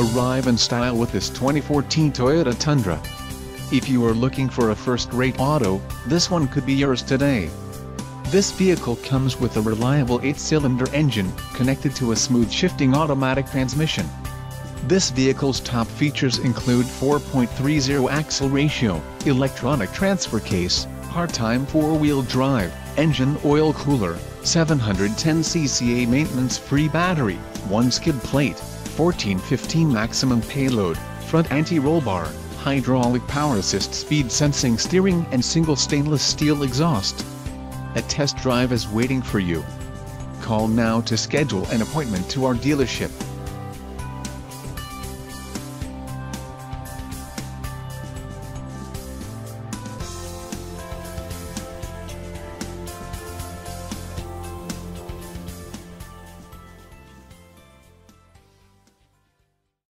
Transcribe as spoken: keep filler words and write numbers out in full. Arrive in style with this twenty fourteen Toyota Tundra. If you are looking for a first-rate auto, this one could be yours today. This vehicle comes with a reliable eight-cylinder engine, connected to a smooth shifting automatic transmission. This vehicle's top features include four point three zero axle ratio, electronic transfer case, part-time four-wheel drive, engine oil cooler, seven hundred ten C C A maintenance-free battery, one skid plate, fourteen fifteen maximum payload, front anti-roll bar, hydraulic power assist speed sensing steering and single stainless steel exhaust. A test drive is waiting for you. Call now to schedule an appointment to our dealership.